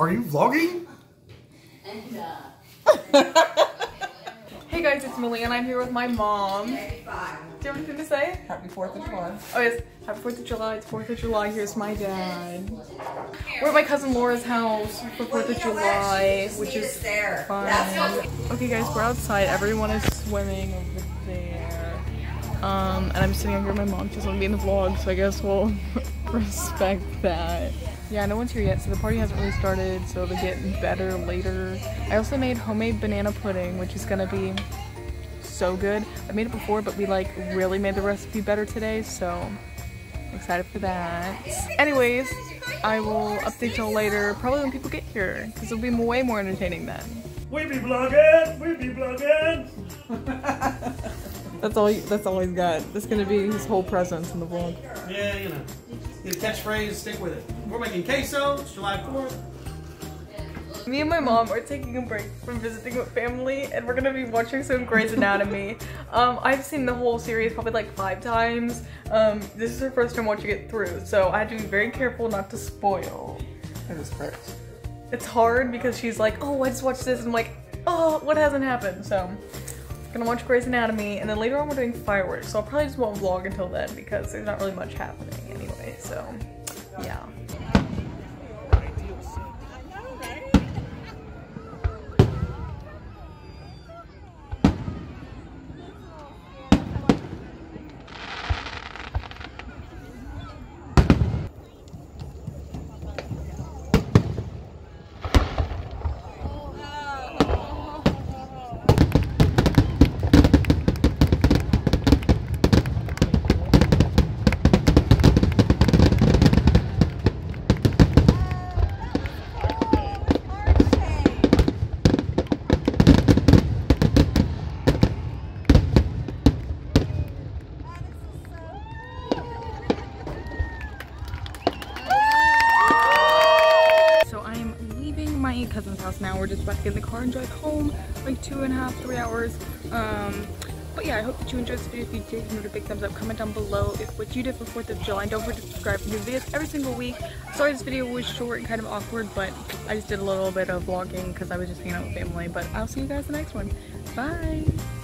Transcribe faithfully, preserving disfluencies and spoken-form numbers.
are you vlogging? And, uh, hey guys, it's Milly and I'm here with my mom. Do you have anything to say? Happy fourth of July. Oh yes, happy fourth of July, it's fourth of July, here's my dad. We're at my cousin Laura's house for fourth of July, which is fun. Okay guys, we're outside, everyone is swimming over there. Um, and I'm sitting over here with my mom, she's gonna be in the vlog, so I guess we'll respect that. Yeah, no one's here yet, so the party hasn't really started, so it'll get better later. I also made homemade banana pudding, which is gonna be so good. I made it before, but we like really made the recipe better today, so I'm excited for that. Anyways, I will update y'all later, probably when people get here, because it'll be way more entertaining then. We be vlogging! We be vlogging! That's all, you, that's all he's got. That's gonna be his whole presence in the vlog. Yeah, you know. Get a catchphrase, stick with it. We're making queso, it's July fourth. Me and my mom are taking a break from visiting with family and we're gonna be watching some Grey's Anatomy. um, I've seen the whole series probably like five times. Um, this is her first time watching it through, so I had to be very careful not to spoil. It was hard. It's hard because she's like, oh, I just watched this, and I'm like, oh, what hasn't happened? So, gonna watch Grey's Anatomy, and then later on we're doing fireworks, so I'll probably just won't vlog until then because there's not really much happening anyway, so, yeah. Cousin's house now. We're just about to get in the car and drive home, like two and a half, three hours. Um, but yeah, I hope that you enjoyed this video. If you did, give it a big thumbs up. Comment down below if what you did for fourth of July. And don't forget to subscribe for new videos every single week. Sorry this video was short and kind of awkward, but I just did a little bit of vlogging because I was just hanging out with family. But I'll see you guys in the next one. Bye!